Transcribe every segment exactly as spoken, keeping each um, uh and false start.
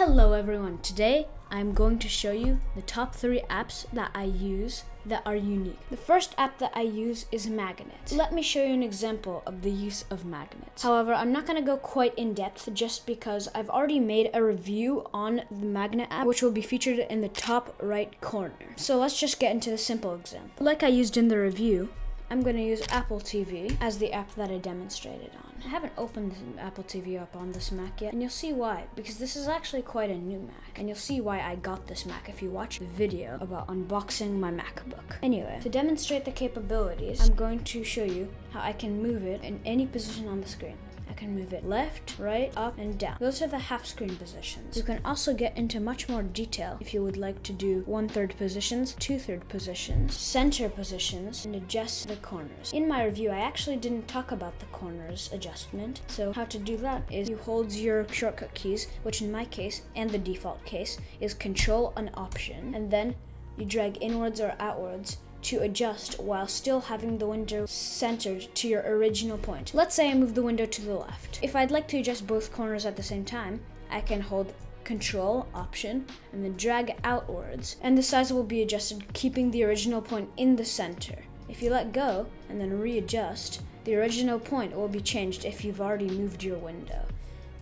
Hello everyone, today I'm going to show you the top three apps that I use that are unique. The first app that I use is Magnet. Let me show you an example of the use of Magnet. However, I'm not going to go quite in depth just because I've already made a review on the Magnet app, which will be featured in the top right corner. So let's just get into the simple example. Like I used in the review, I'm going to use Apple T V as the app that I demonstrated on. I haven't opened Apple T V up on this Mac yet, and you'll see why, because this is actually quite a new Mac, and you'll see why I got this Mac if you watch the video about unboxing my MacBook. Anyway, to demonstrate the capabilities, I'm going to show you how I can move it in any position on the screen. I can move it left, right, up, and down. Those are the half screen positions. You can also get into much more detail if you would like to do one third positions, two third positions, center positions, and adjust the corners. In my review, I actually didn't talk about the corners adjustment. So how to do that is you hold your shortcut keys, which in my case, and the default case, is Control and Option, and then you drag inwards or outwards to adjust while still having the window centered to your original point. Let's say I move the window to the left. If I'd like to adjust both corners at the same time, I can hold Control, Option, and then drag outwards, and the size will be adjusted, keeping the original point in the center. If you let go and then readjust, the original point will be changed if you've already moved your window.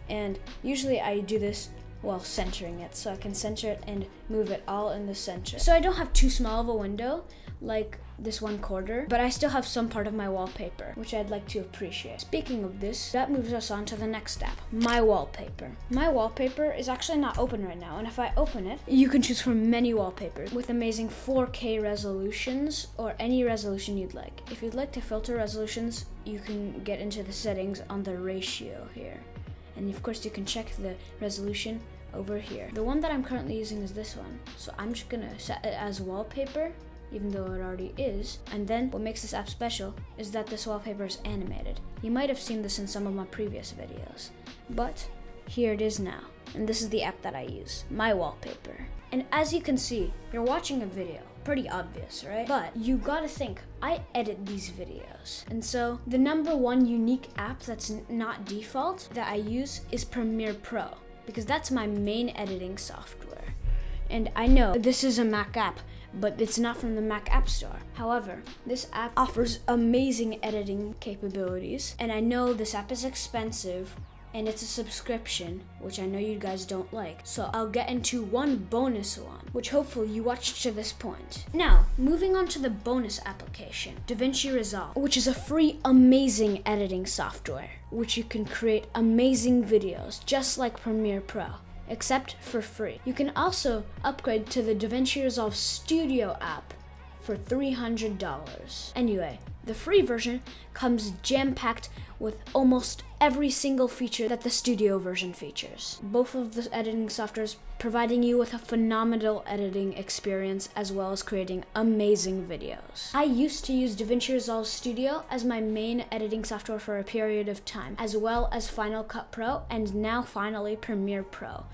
And usually I do this while centering it, so I can center it and move it all in the center. So I don't have too small of a window, like this one quarter, but I still have some part of my wallpaper, which I'd like to appreciate. Speaking of this, that moves us on to the next app, My Wallpaper. My Wallpaper is actually not open right now, and if I open it, you can choose from many wallpapers with amazing four K resolutions or any resolution you'd like. If you'd like to filter resolutions, you can get into the settings on the ratio here. And of course you can check the resolution over here. The one that I'm currently using is this one. So I'm just gonna set it as wallpaper, even though it already is. And then what makes this app special is that this wallpaper is animated. You might have seen this in some of my previous videos, but here it is now. And this is the app that I use, My Wallpaper. And as you can see, you're watching a video. Pretty obvious, right? But you gotta think, I edit these videos. And so the number one unique app that's not default that I use is Premiere Pro, because that's my main editing software. And I know this is a Mac app, but it's not from the Mac App Store. However, this app offers amazing editing capabilities. And I know this app is expensive, and it's a subscription, which I know you guys don't like. So I'll get into one bonus one, which hopefully you watched to this point. Now, moving on to the bonus application, DaVinci Resolve, which is a free, amazing editing software, which you can create amazing videos, just like Premiere Pro, except for free. You can also upgrade to the DaVinci Resolve Studio app for three hundred dollars. Anyway, the free version comes jam-packed with almost every single feature that the studio version features. Both of the editing softwares providing you with a phenomenal editing experience as well as creating amazing videos. I used to use DaVinci Resolve Studio as my main editing software for a period of time, as well as Final Cut Pro and now finally Premiere Pro.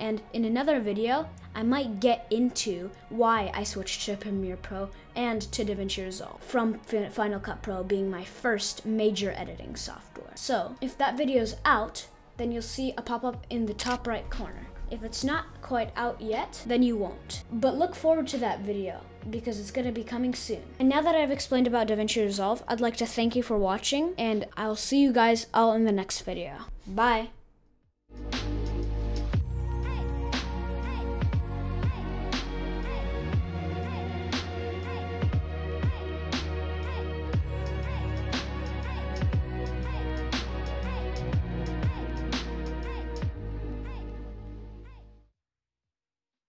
And in another video, I might get into why I switched to Premiere Pro and to DaVinci Resolve from Final Cut Pro being my first major editing software. So if that video's out, then you'll see a pop-up in the top right corner. If it's not quite out yet, then you won't. But look forward to that video because it's gonna be coming soon. And now that I've explained about DaVinci Resolve, I'd like to thank you for watching, and I'll see you guys all in the next video. Bye.